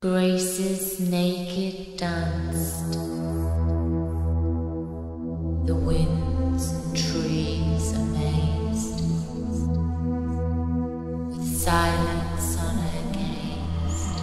Grace's naked danced, the winds and trees amazed, with silence on her gazed.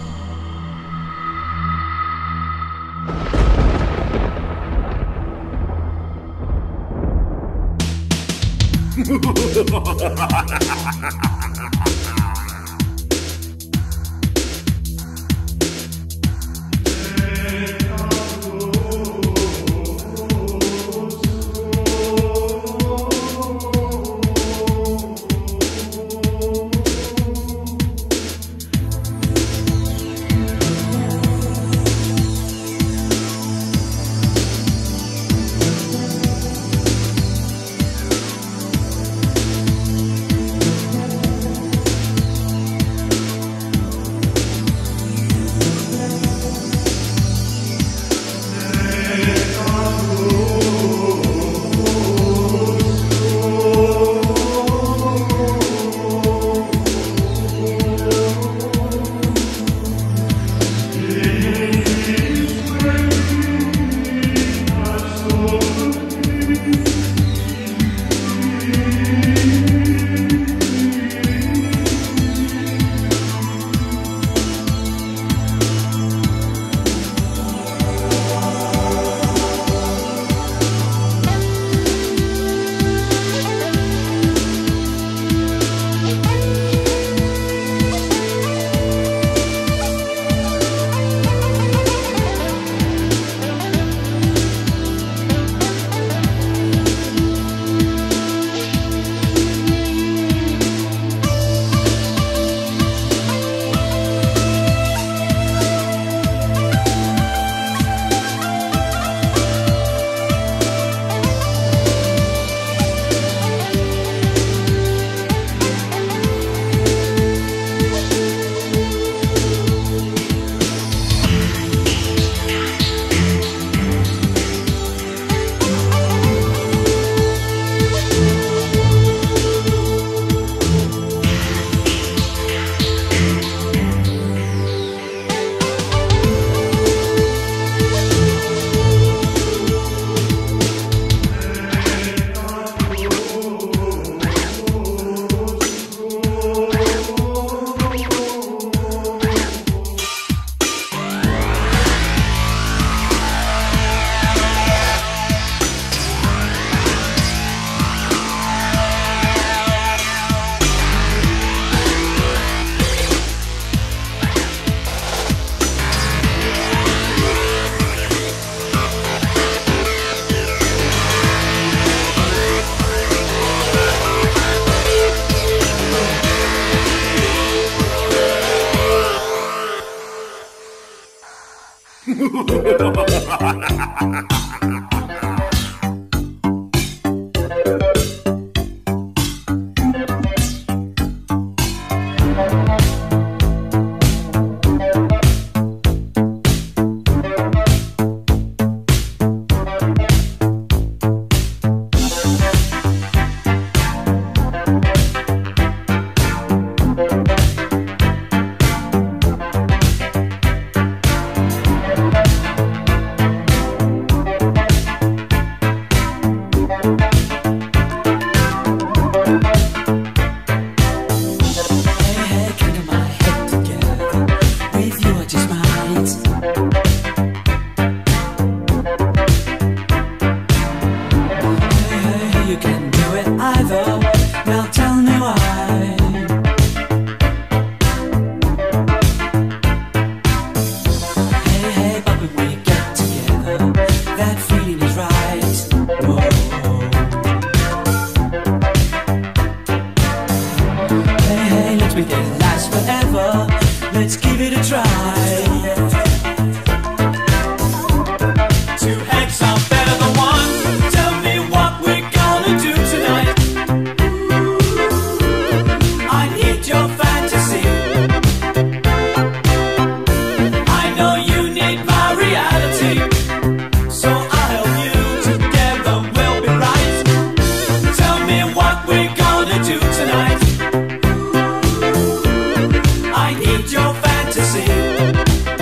I need your fantasy.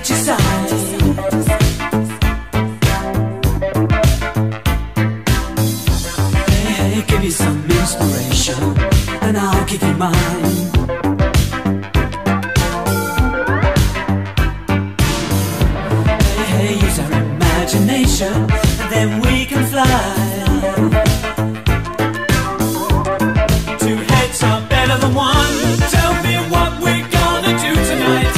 at your side. Hey, give me some inspiration, and I'll give you mine. Hey, hey, use our imagination, and then we can fly. Two heads are better than one. Tell me what we're gonna do tonight.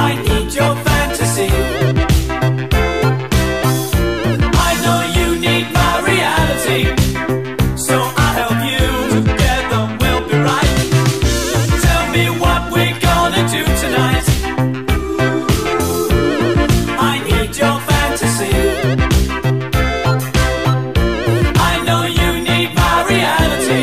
I need your fantasy. I know you need my reality. So I'll help you, together we'll be right. Tell me what we're gonna do tonight. I need your fantasy. I know you need my reality.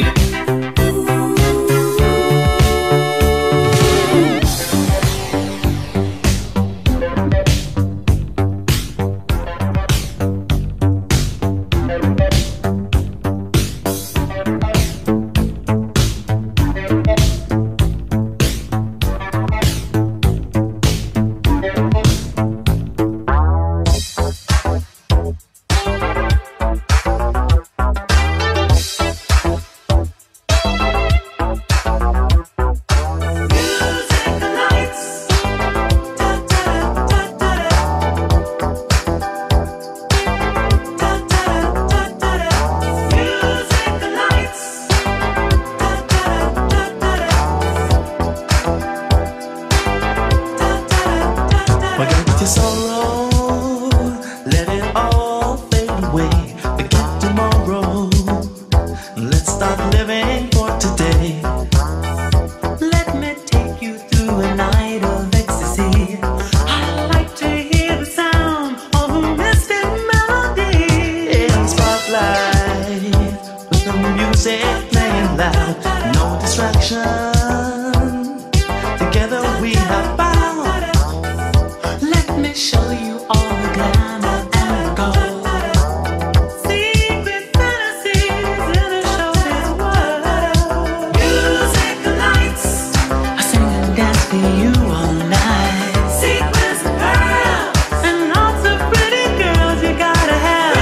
Sorrow, let it all fade away. Forget tomorrow. Let's start living for today. Let me take you through a night of ecstasy. I like to hear the sound of a misty melody in the spotlight, with the music playing loud, no distraction. Together we have fun. Show you all the glamour and the gold. Secret fantasies in a showbiz world. Music lights, I sing and dance for you all night. Secrets and pearls, and lots of pretty girls you gotta have.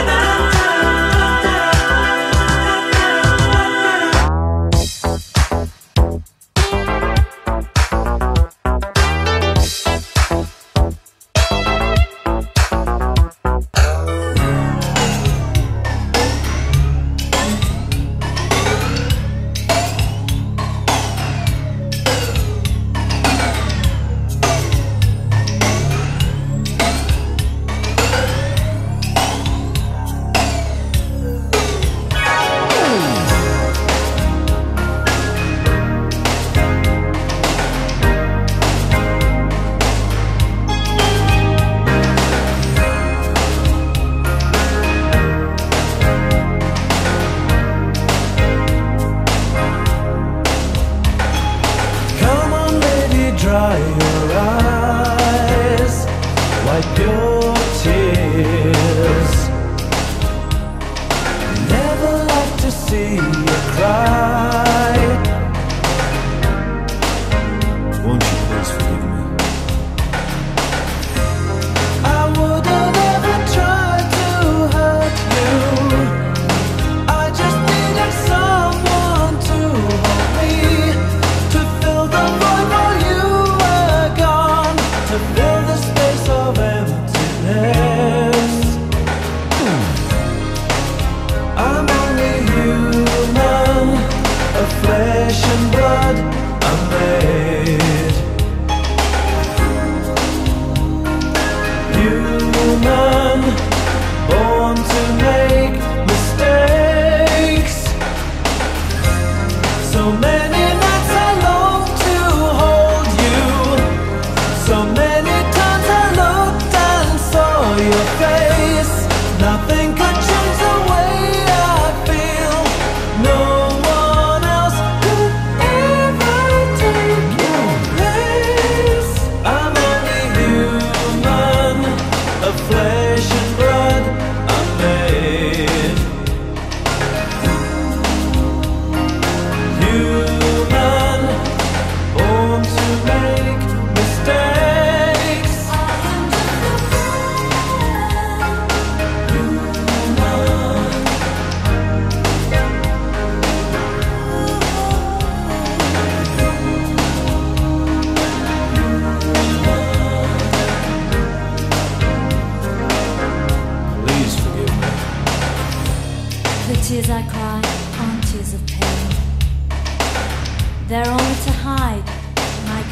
Dry your eyes, wipe your tears. Never like to see you cry. Won't you please forgive me? I would have never tried to hurt you. I just needed someone to hold me, to fill the void while you. To fill the space of emptiness. I'm only human, of flesh and blood I'm made.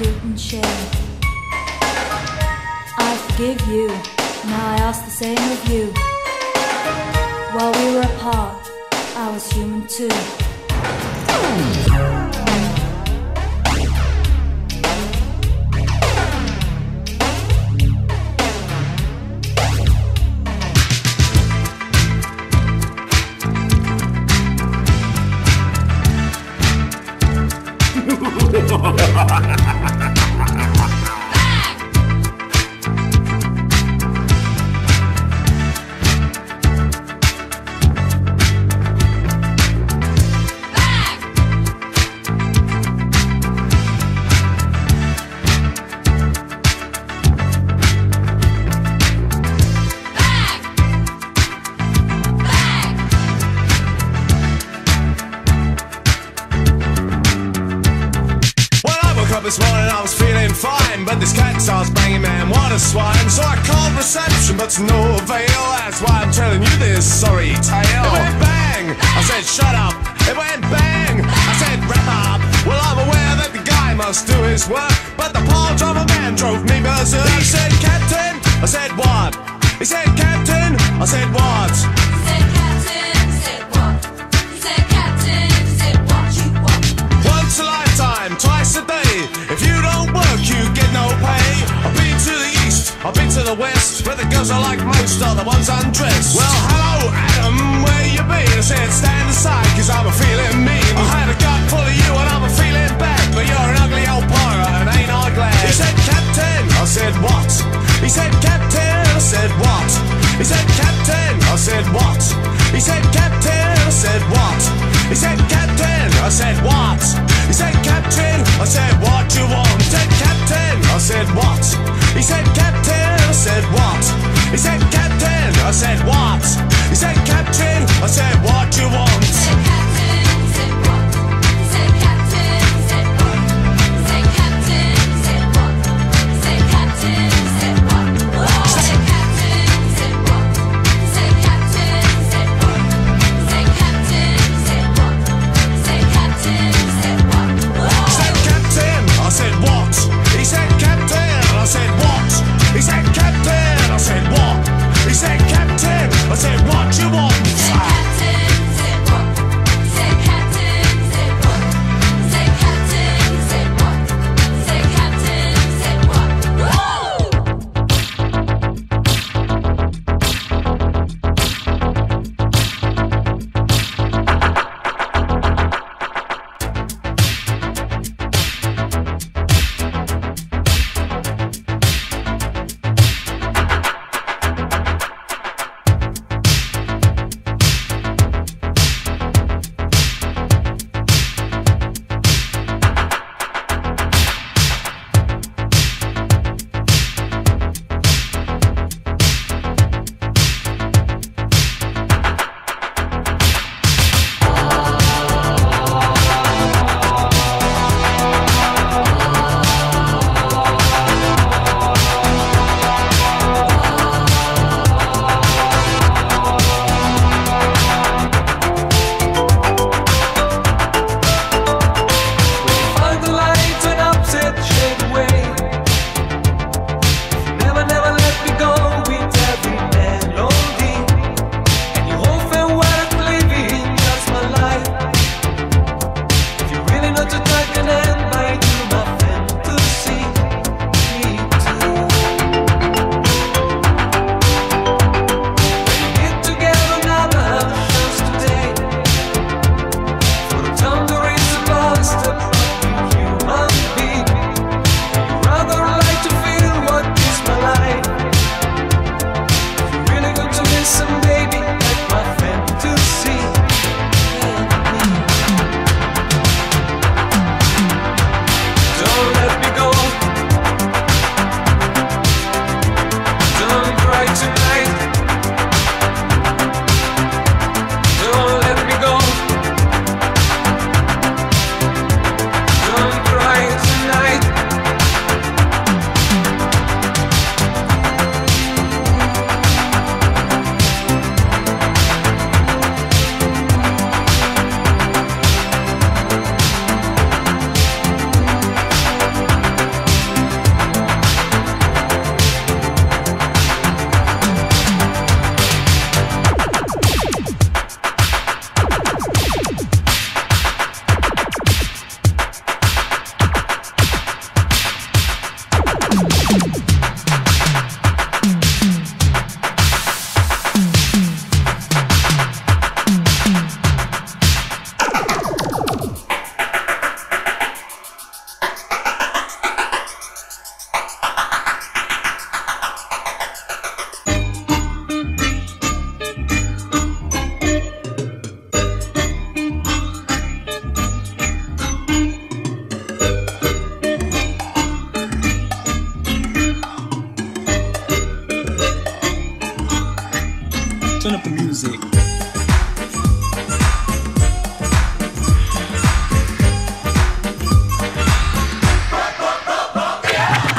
gluten share. I forgive you, now I ask the same of you. While we were apart, I was human too. This morning I was feeling fine, but this cat starts banging, man, what a swine. So I called reception, but to no avail. That's why I'm telling you this sorry tale. It went bang, I said shut up. It went bang, I said wrap up. Well, I'm aware that the guy must do his work, but the pile driver man drove me berserk. He said captain, I said what? He said captain, I said what? He said captain, he said what? He said captain, he said what you want? Once a lifetime, twice a day. If you don't work, you get no pay. I've been to the east, I've been to the west, but the girls I like most are the ones undressed. Well, hello, Adam, where you been? I said, stand aside, cause I'm a feeling mean. I had a gut full of you and I'm a feeling bad, but you're an ugly old pirate and ain't I glad. He said, captain, I said, what? He said, captain, I said, what? He said, captain, I said, what? He said, captain, I said, what? He said, captain, I said, what? He said, captain, I said, what you want? He said, captain, I said, what? He said, captain, I said, what? He said, captain, I said, what? He said, captain, I said, what you want? He said, captain, I said, what? He said, captain, I said, what? He said, captain, I said, what? He said, captain, I said, what? He said, captain, I said, what? He said, captain, I said, what? He said, captain, I said, what? He said, captain, I said, what? He said, captain, I said, what? He said, captain, I said, what? He said, captain, I said, what? He said, captain, I said, what you want? He said, captain, I said, what?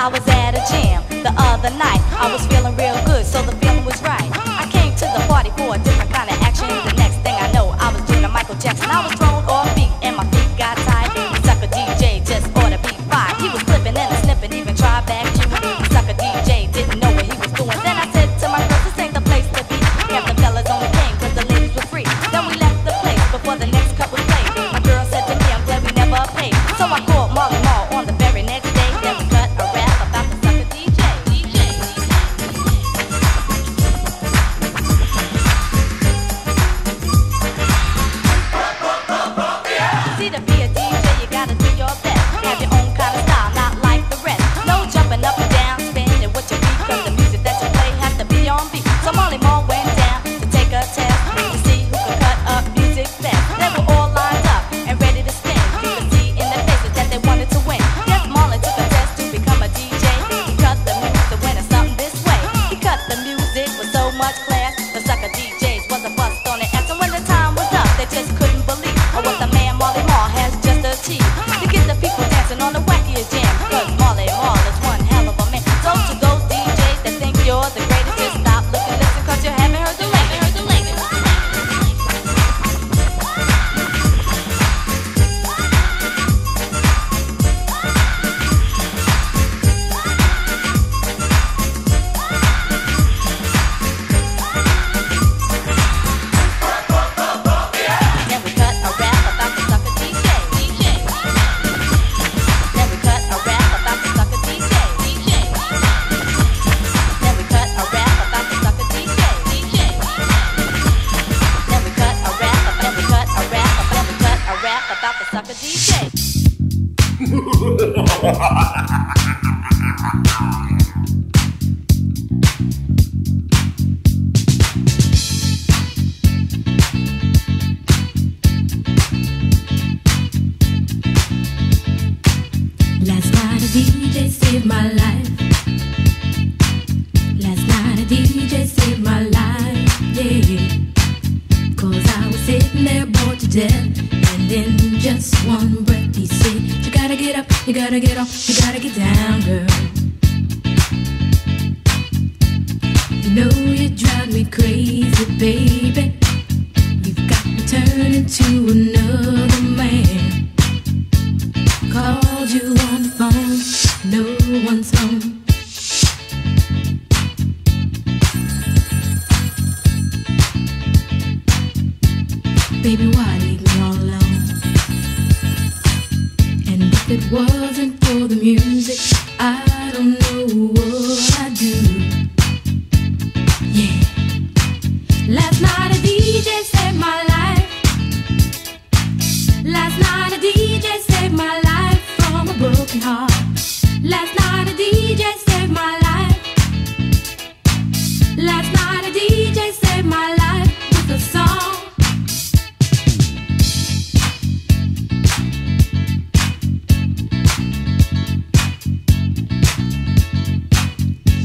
I was at a jam the other night. I was feeling real good, so the feeling was right. I came to the party for a different kind of action. The next thing I know, I was doing a Michael Jackson. I was thrown off beat and my feet got tied. The sucker DJ just ought to be fired. He was flipping and snipping, even tried back to me. The sucker DJ didn't know what he was doing. Then I said to my friends, this ain't the place to be. And the fellas only came because the ladies were free. Then we left the place before the next couple played. My girl said to me, I'm glad we never paid. So I called Marley Marl on the very next day. Then we cut a rap about the sucker DJ. See, to be a DJ, you gotta do your best. Have your own kind of style, not like the rest. No jumping up and down, spinning with your feet, 'cause the music that you play has to be on beat. So Marley Marl went down to take a test to see who could cut up music best. They were all lined up and ready to spin. You could see in their faces that they wanted to win. Yes, Marley took a test to become a DJ. He cut the music to win or something this way. He cut the music with so much class. The sucker DJs was a bust on the ass. And when the time was up, they just couldn't believe what the man Marley Marl has just achieved. To get the people dancing on the wackiest jam, 'cause Marley Marl is one hell of a man. So to those DJs that think you're the greatest, just stop, look and listen, 'cause you haven't heard the latest. Then we cut a rap about the sucker DJ. Then we cut a rap about the sucker DJ. Then we cut a rap about the sucker DJ. Then we cut a rap, then we cut a rap, then we cut a rap about the sucker DJ. Last night a DJ saved my life. Last night a DJ saved my life, yeah. 'Cause I was sitting there bored to death, and in just one breath he said, "You gotta get up, you gotta get off, you gotta get down, girl. You know you drive me crazy, baby. You've got me turning to another man. Called you on the phone, no one's home. Baby, why leave me all alone? And if it wasn't for the music, I don't know what I'd do. Yeah. Last night a DJ saved my life. Last night a DJ saved my life from a broken heart. Last night a DJ saved my life. Last night a DJ saved my life with a song.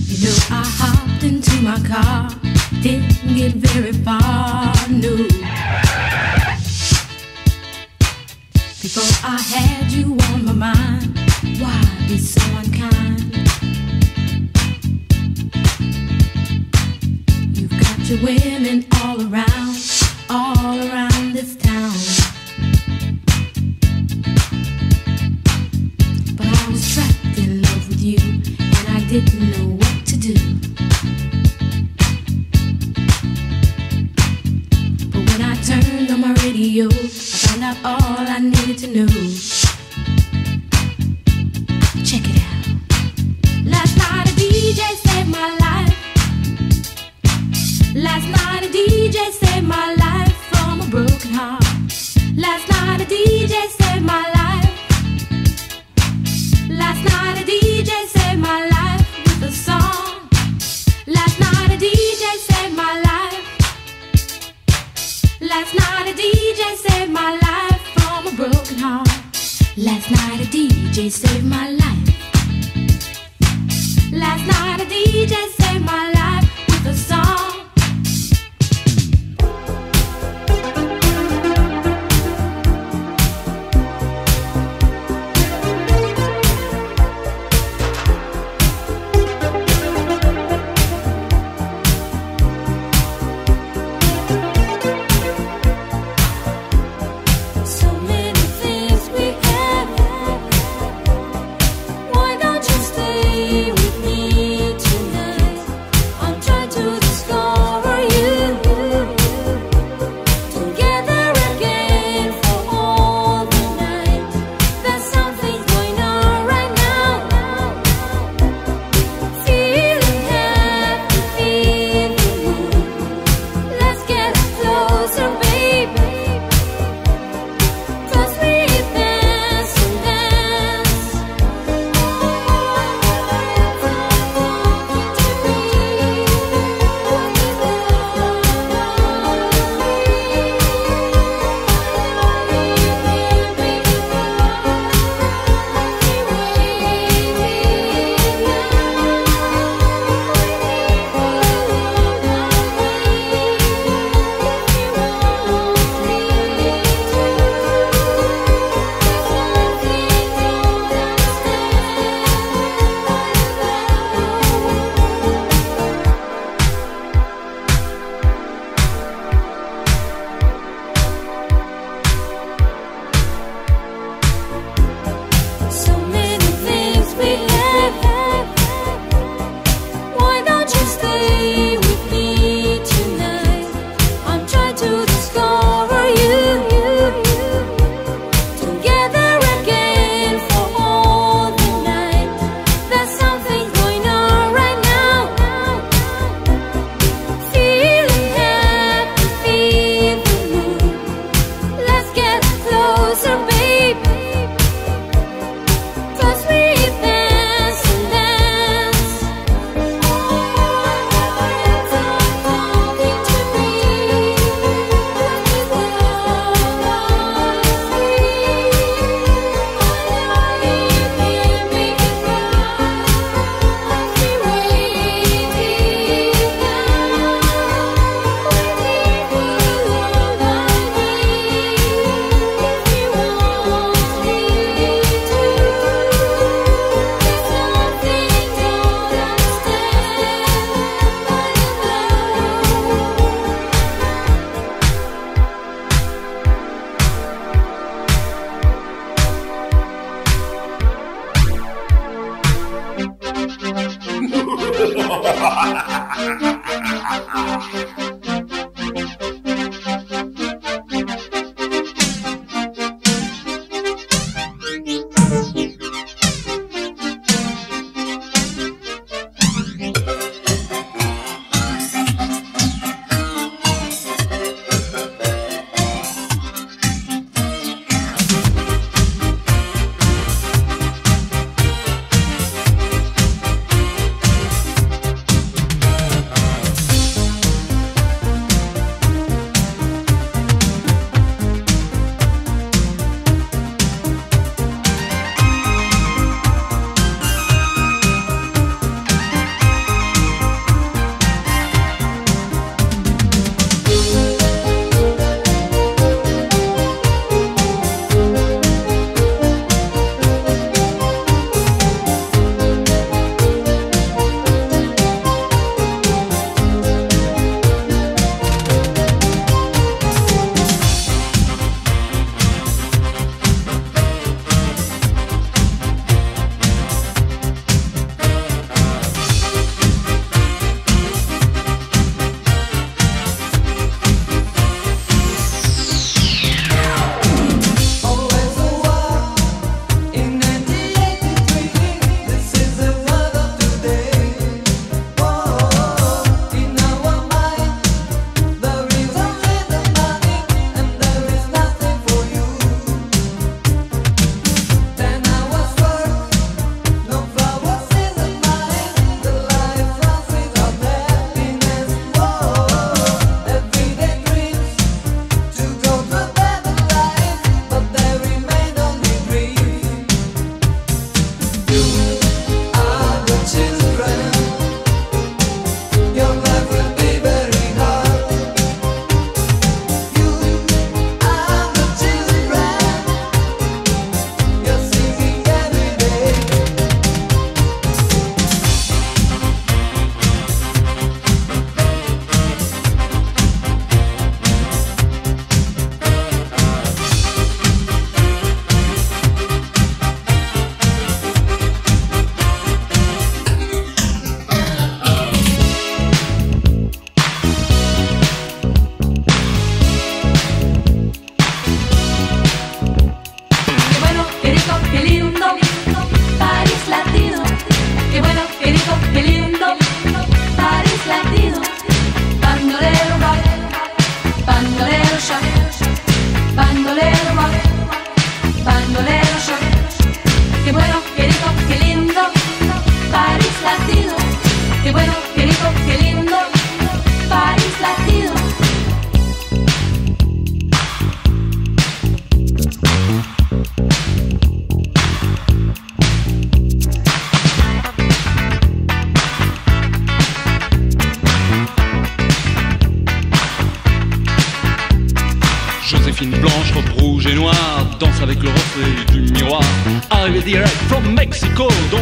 You know I hopped into my car, didn't get very far, no. Before I had you on my mind, why be so unkind? You've got your women all around this town. But I was trapped in love with you, and I didn't know what to do. But when I turned on my radio, I found out all I needed to know. Check it out. Last night a DJ saved my life. Last night a DJ saved my life from a broken heart. Last night a DJ saved my life. Last night a DJ saved my life with a song. Last night a DJ saved my life. Last night a DJ saved my life from a broken heart. Last night a DJ saved my life. Last night a DJ saved my life with a song.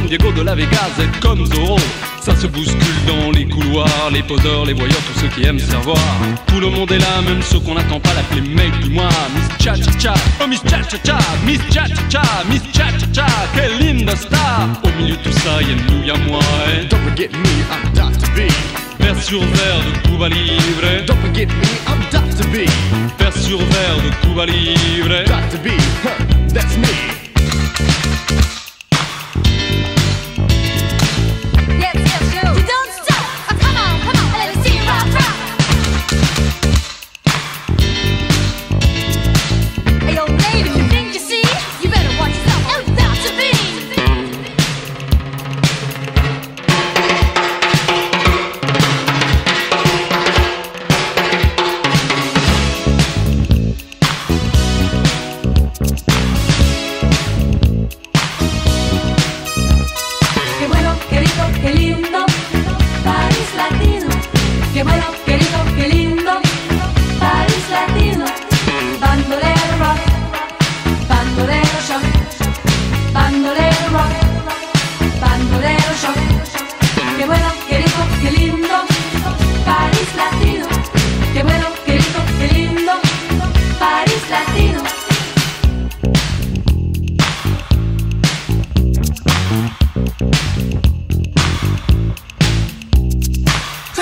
Diego de la Vega, Z comme Zorro. Ça se bouscule dans les couloirs, les poseurs, les voyeurs, tous ceux qui aiment se revoir. Tout le monde est là, même ceux qu'on n'attend pas, l'appeler mec du mois. Miss Cha Cha Cha, oh Miss Cha Cha Cha, Miss Cha Cha Cha, Miss Cha Cha Cha, quelle linda star. Au milieu de tout ça, y'a nous, y'a moi. Et don't forget me, I'm Dr. B. Vers sur verre de Cuba Libre. Don't forget me, I'm Dr. B. Vers sur verre de Cuba Libre. Dr. B, huh, that's me.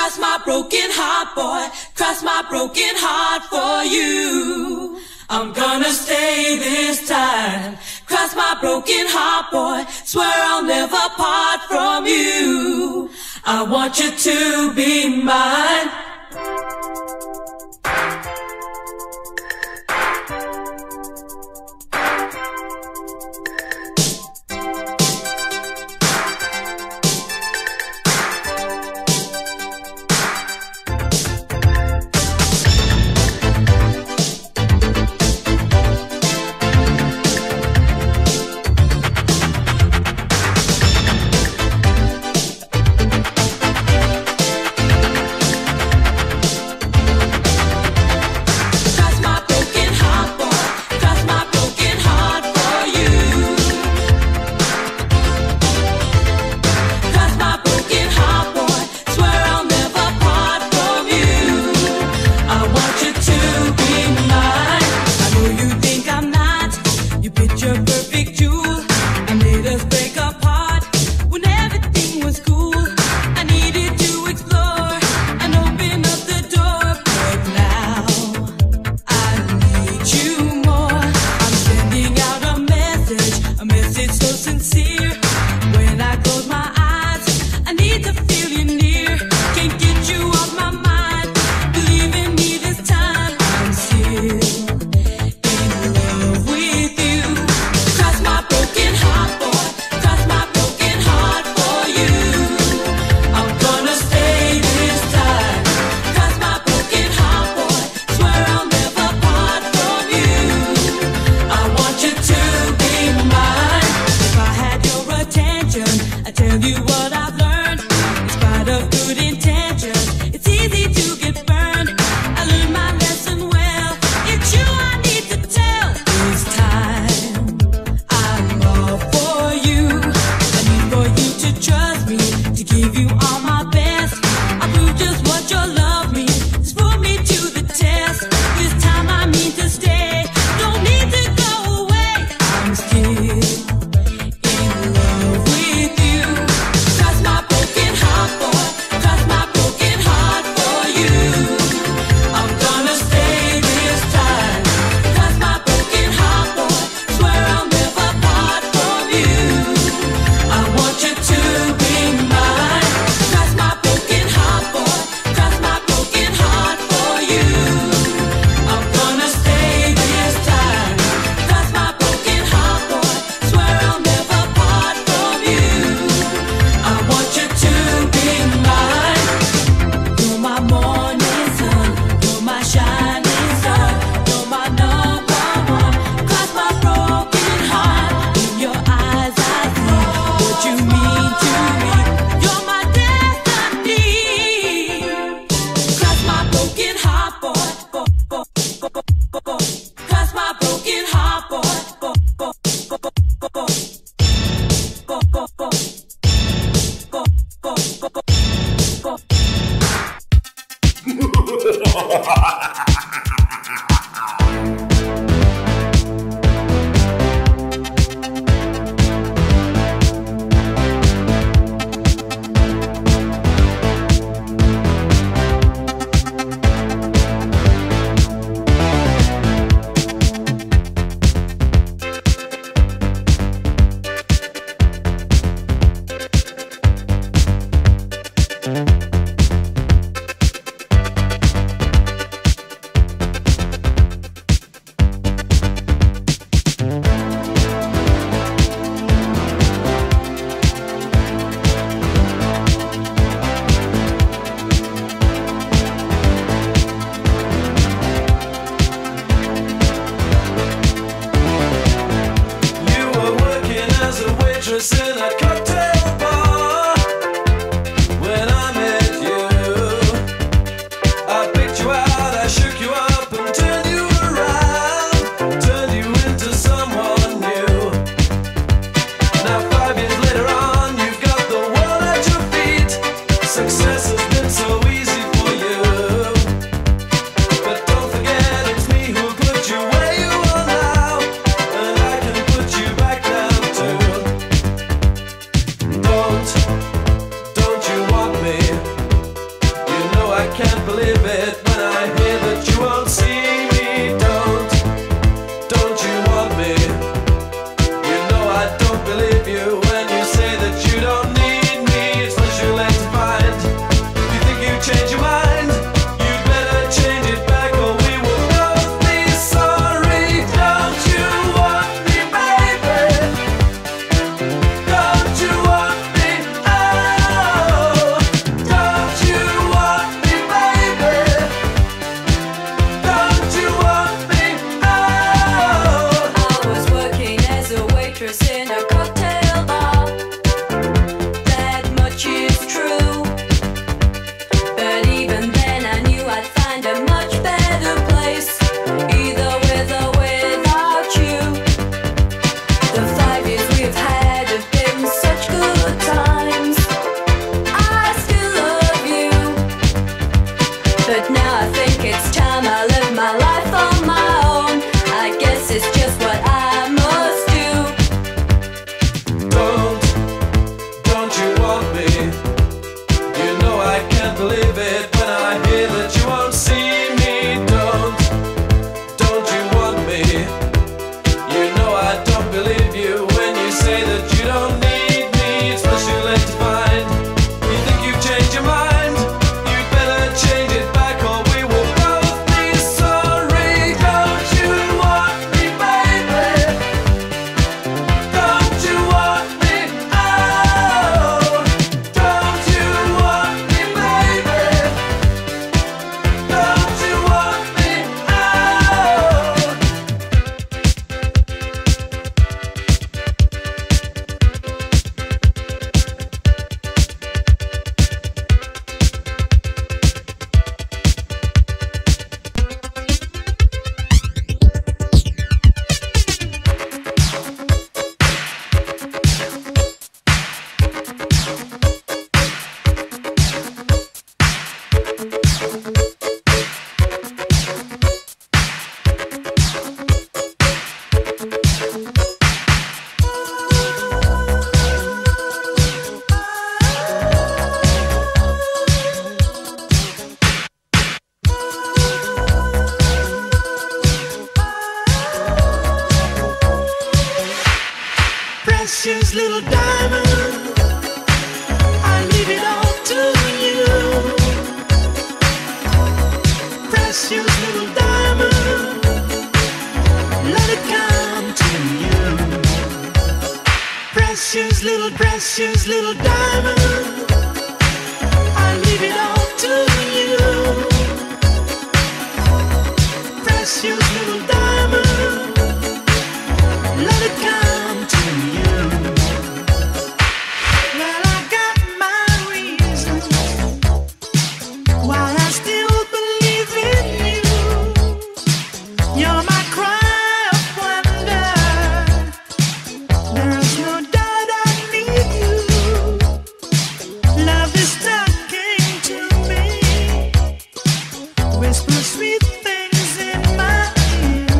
cross my broken heart, boy, cross my broken heart for you. I'm gonna stay this time, cross my broken heart, boy, swear I'll never part from you. I want you to be mine. can't believe it when I hear that you won't see me. Don't you want me? You know I don't believe you when you say that you don't need me. It's much too late to find. If you think you change your mind, you'd better change it back or we will both be sorry. Don't you want me, baby? Don't you want me? In a cocktail bar, that much is true. But even then I knew I'd find a much better place, either with or without you. The 5 years we've had have been such good times. I still love you, but now I think it's time I live my life on my own. I guess it's just what I must do. Believe it when I hear that you won't see me. Don't you want me? You know I don't believe you when you say that you don't need me. It's much too late to find. You think you've changed your mind? You'd better change it back or we will both be sorry. Don't you want me, baby? Don't you want me? Oh, don't you want me? Precious little diamond, I leave it all to you. Precious little diamond, let it come to you. Precious little diamond, I leave it all to you. Precious little diamond, let it come. Whisper sweet things in my ear.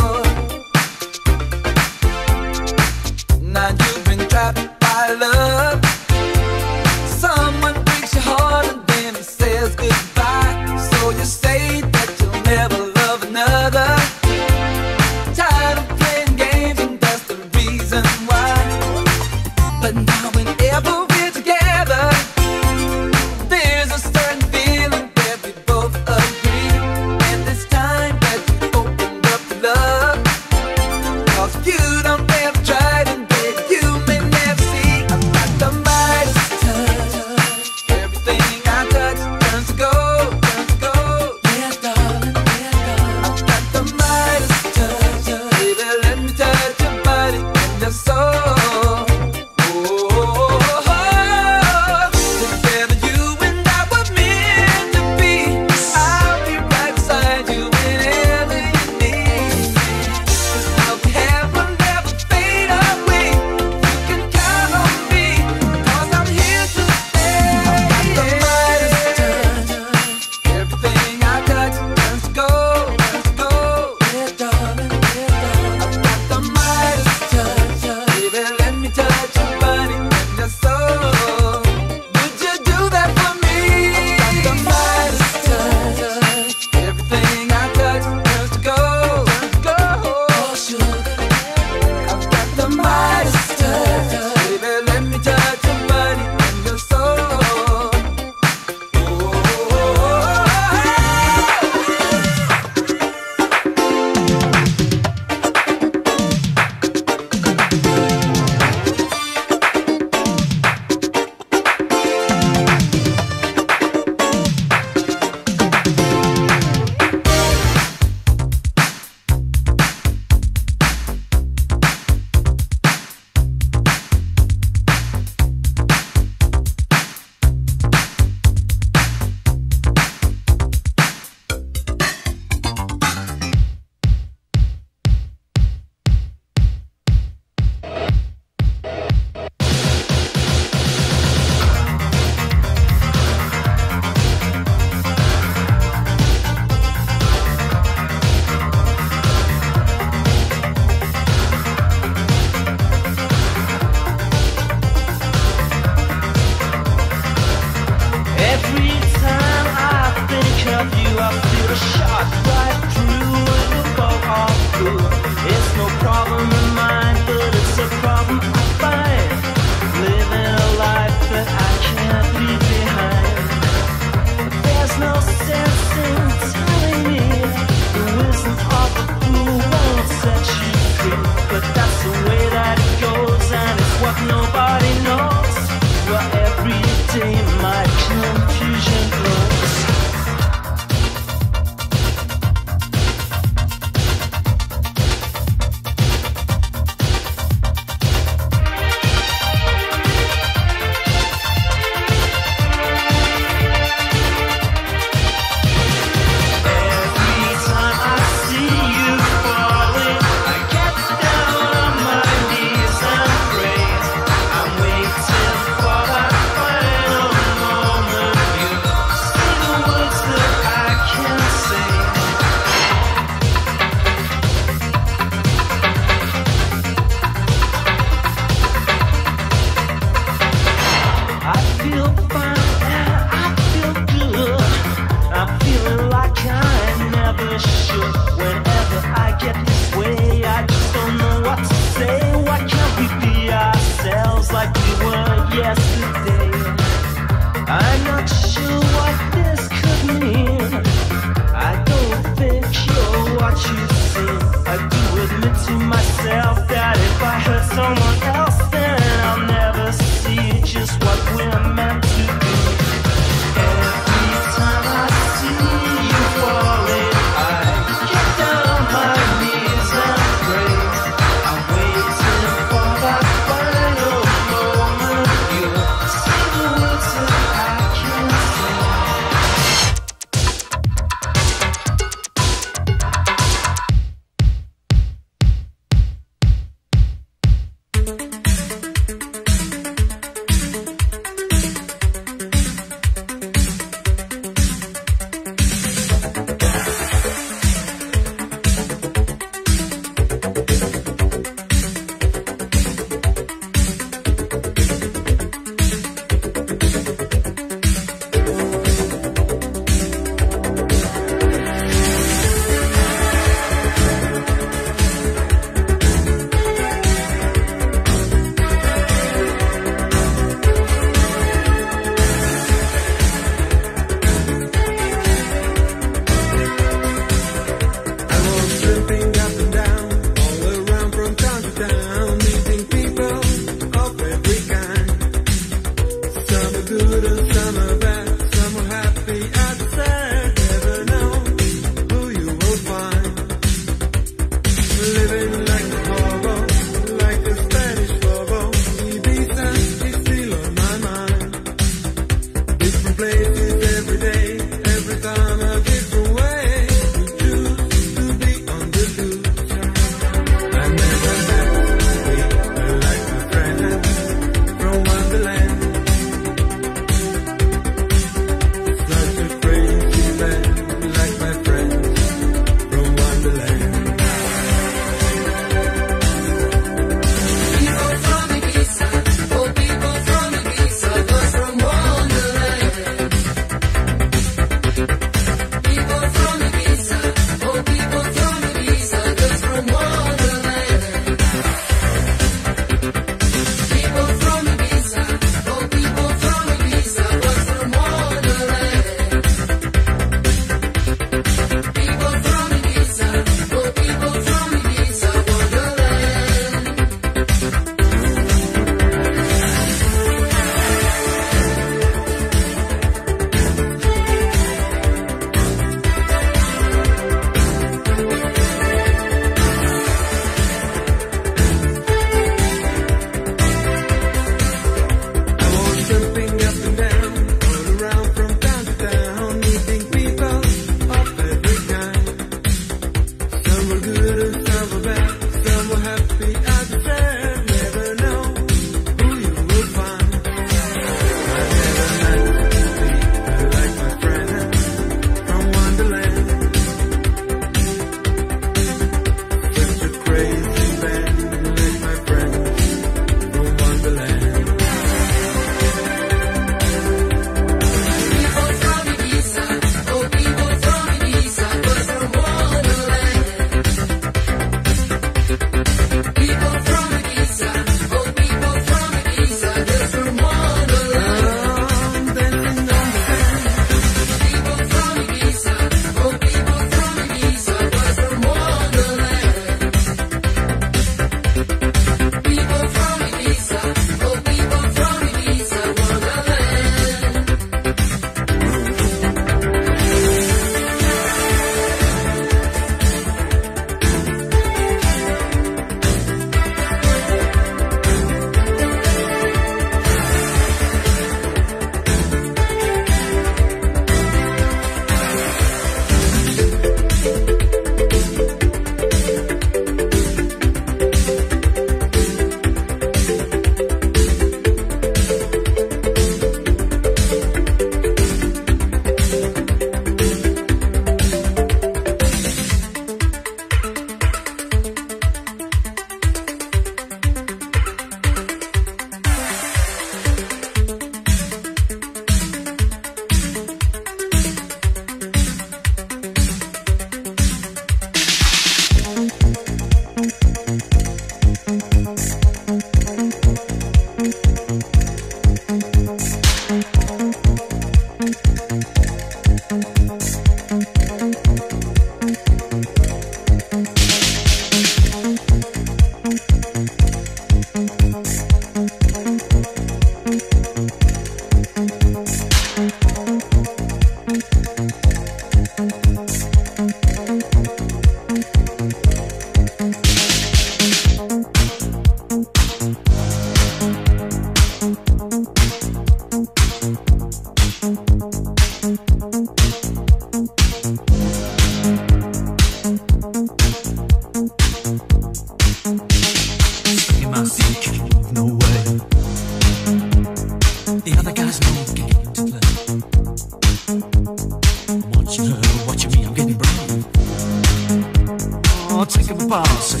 Marcy.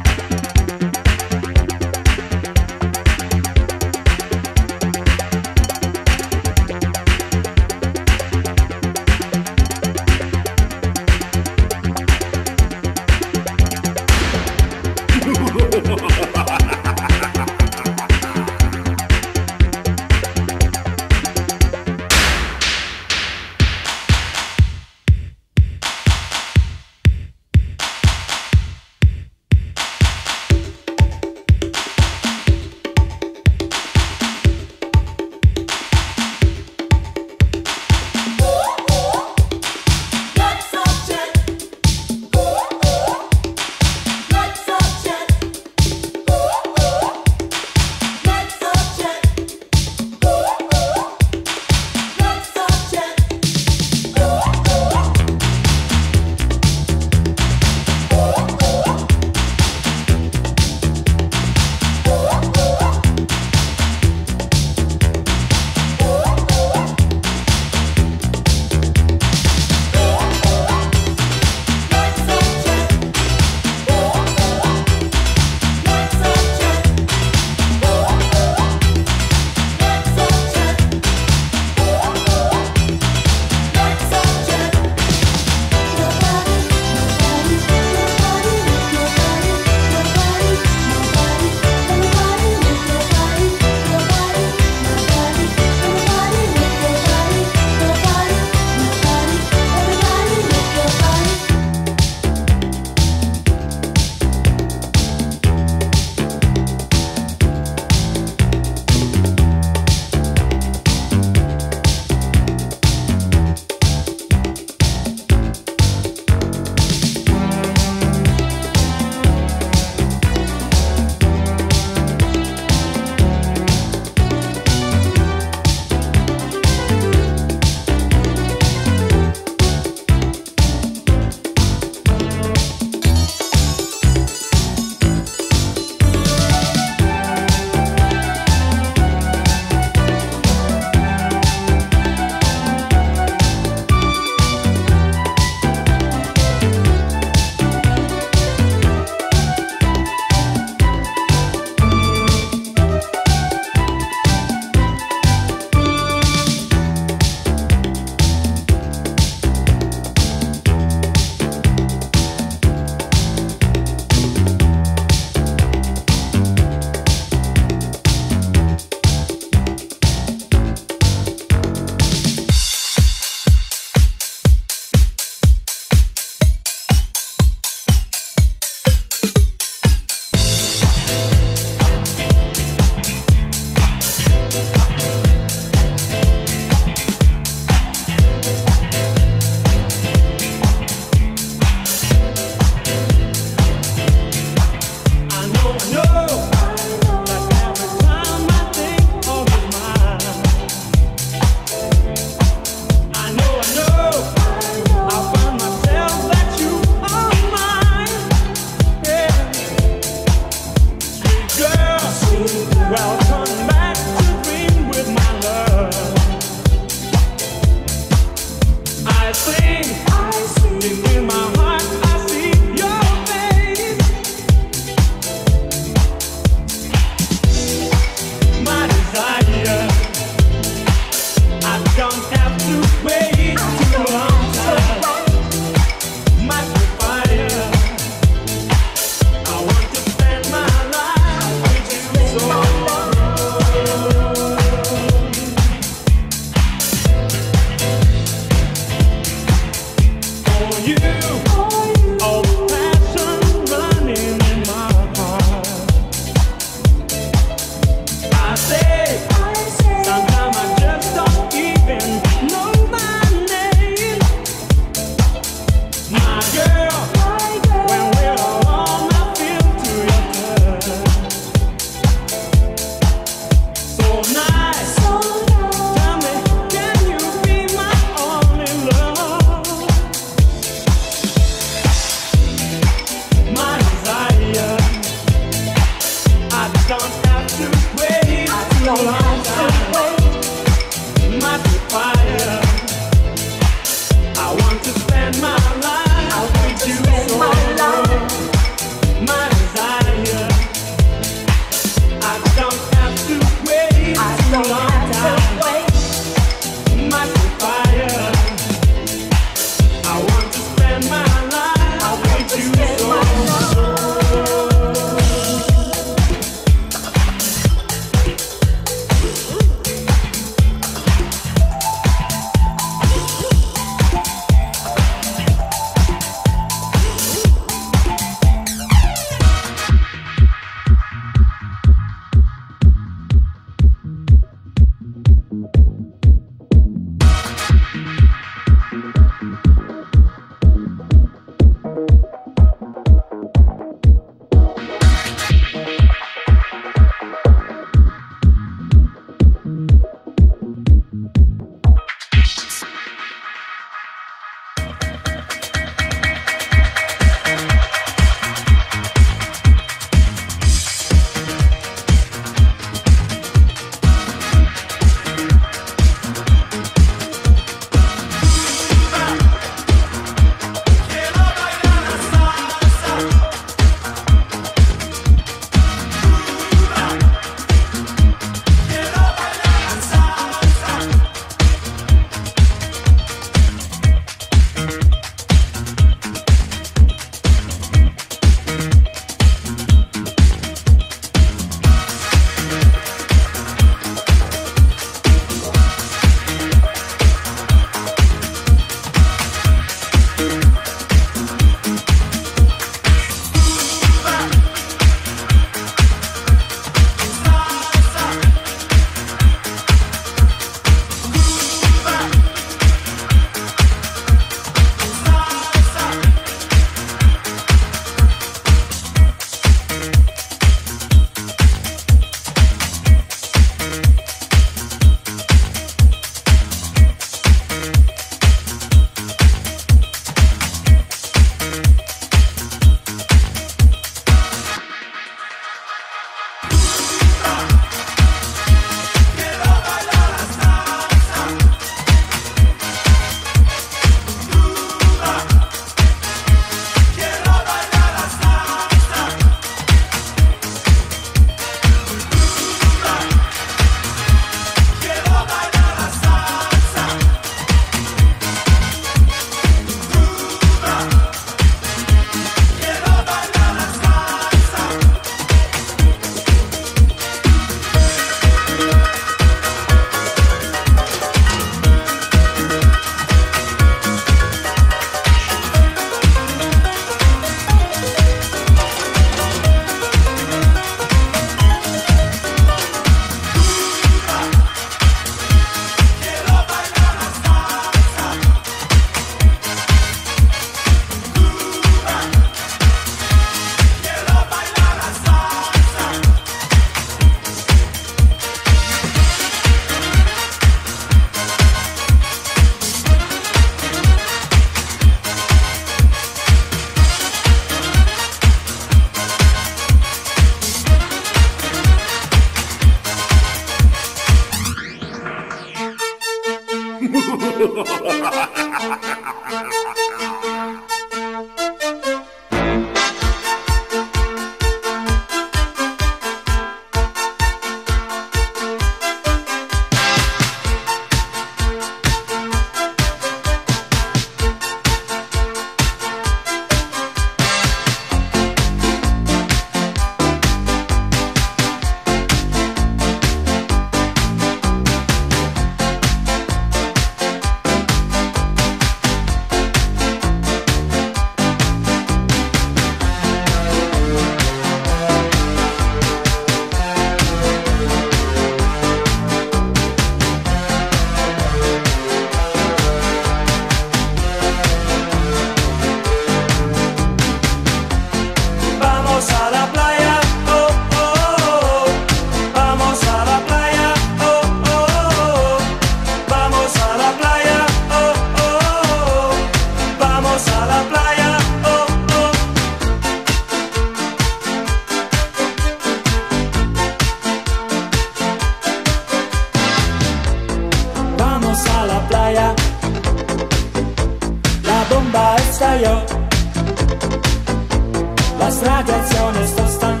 Las radiaciones tostan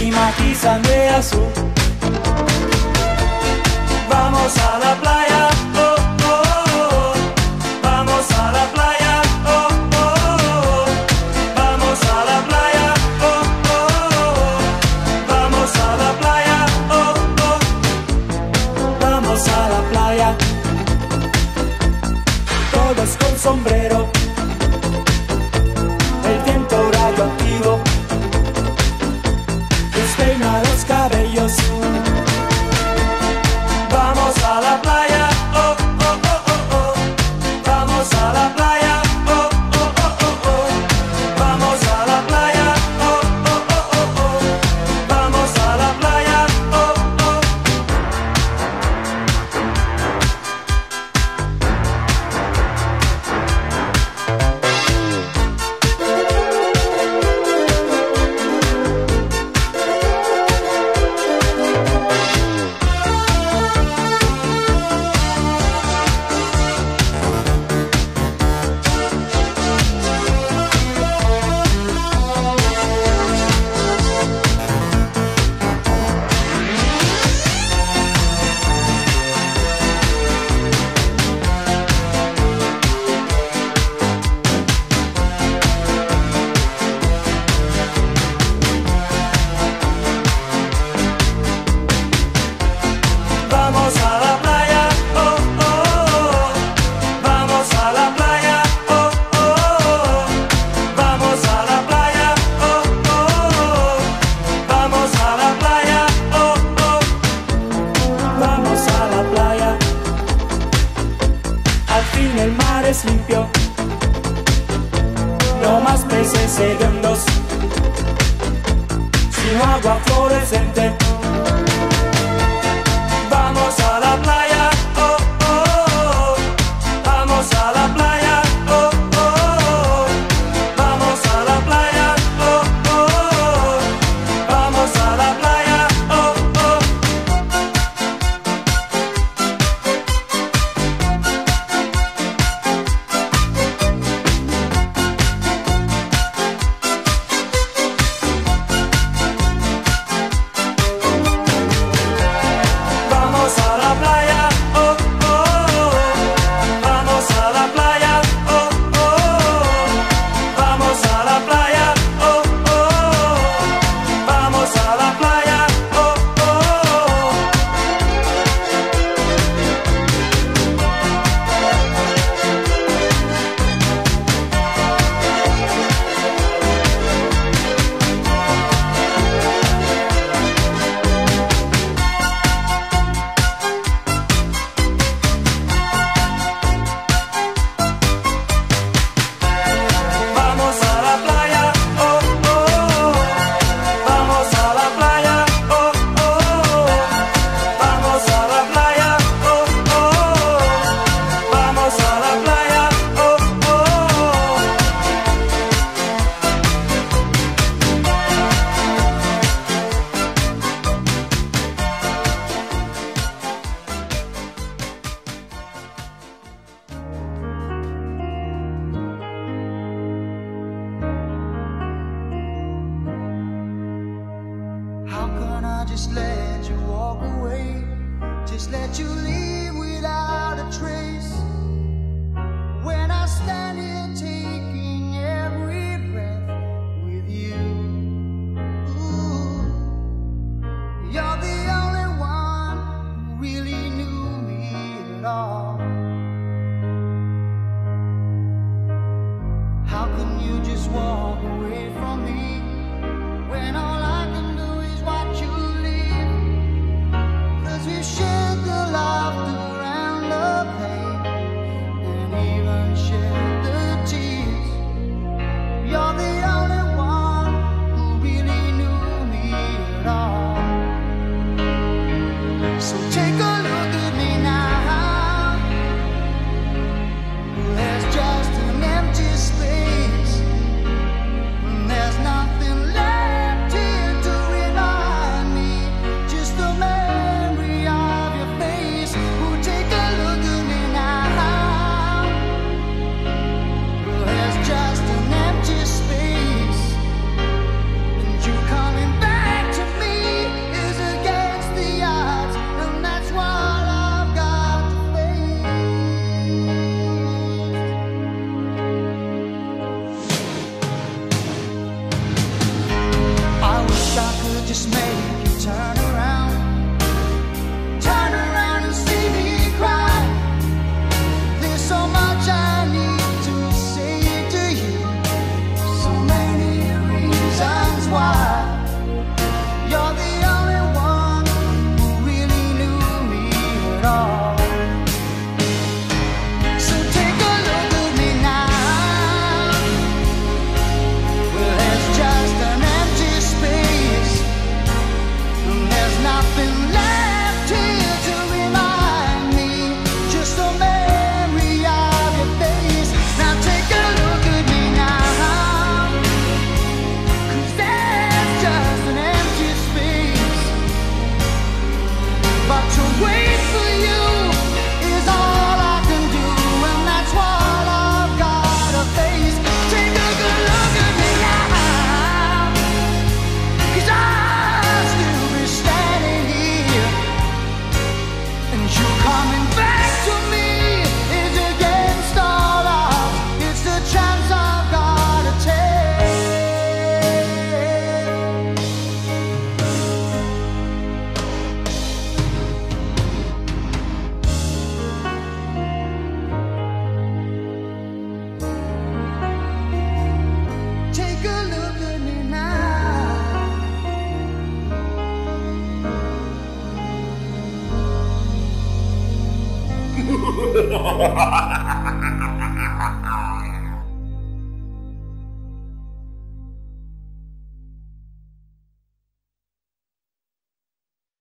y matizan de azul. Vamos a la playa. Sombrero, el viento radioactivo despeina los cabellos. Vamos a la playa, oh, oh, oh, oh, oh. Vamos a la playa, oh, oh, oh, oh, oh. Vamos a la playa, oh, oh, oh, oh, oh. Vamos a la playa, oh, oh. Limpio, no más peces segundos, sino agua fluorescente. Vamos a la playa, oh, oh, oh. Vamos a la playa, oh, oh, oh. Vamos a la playa, oh, oh, oh. Vamos a la playa, oh, oh. walk away, just let you leave without a trace. When I stand here taking every breath with you, ooh, you're the only one who really knew me at all. How can you just walk away from me when all I can do is watch you leave? 'Cause we shared the laughter and the pain, and even shared the tears. You're the only one who really knew me at all. So take a look at me now. There's just an empty space, and there's nothing left ha.